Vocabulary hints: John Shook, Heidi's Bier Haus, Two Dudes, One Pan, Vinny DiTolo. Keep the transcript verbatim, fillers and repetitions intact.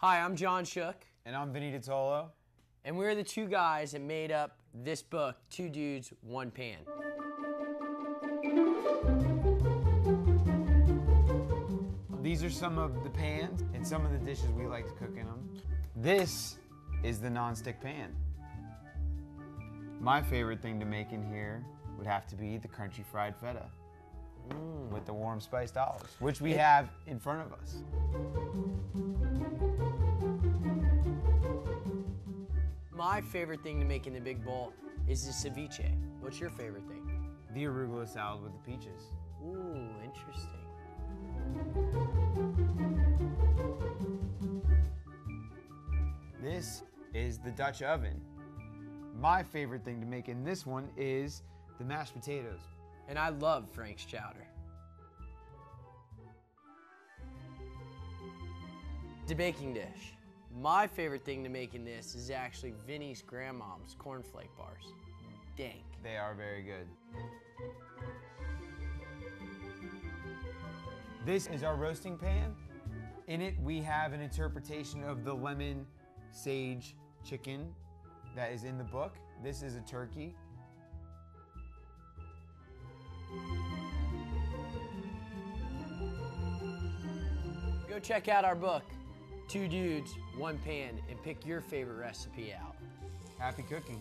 Hi, I'm John Shook. And I'm Vinny DiTolo. And we're the two guys that made up this book, Two Dudes, One Pan. These are some of the pans and some of the dishes we like to cook in them. This is the nonstick pan. My favorite thing to make in here would have to be the crunchy fried feta mm. with the warm spiced olives, which we have in front of us. My favorite thing to make in the big bowl is the ceviche. What's your favorite thing? The arugula salad with the peaches. Ooh, interesting. This is the Dutch oven. My favorite thing to make in this one is the mashed potatoes. And I love Frank's chowder. The baking dish. My favorite thing to make in this is actually Vinny's grandmom's cornflake bars. Dank. They are very good. This is our roasting pan. In it, we have an interpretation of the lemon, sage, chicken that is in the book. This is a turkey. Go check out our book, Two Dudes, One Pan, and pick your favorite recipe out. Happy cooking.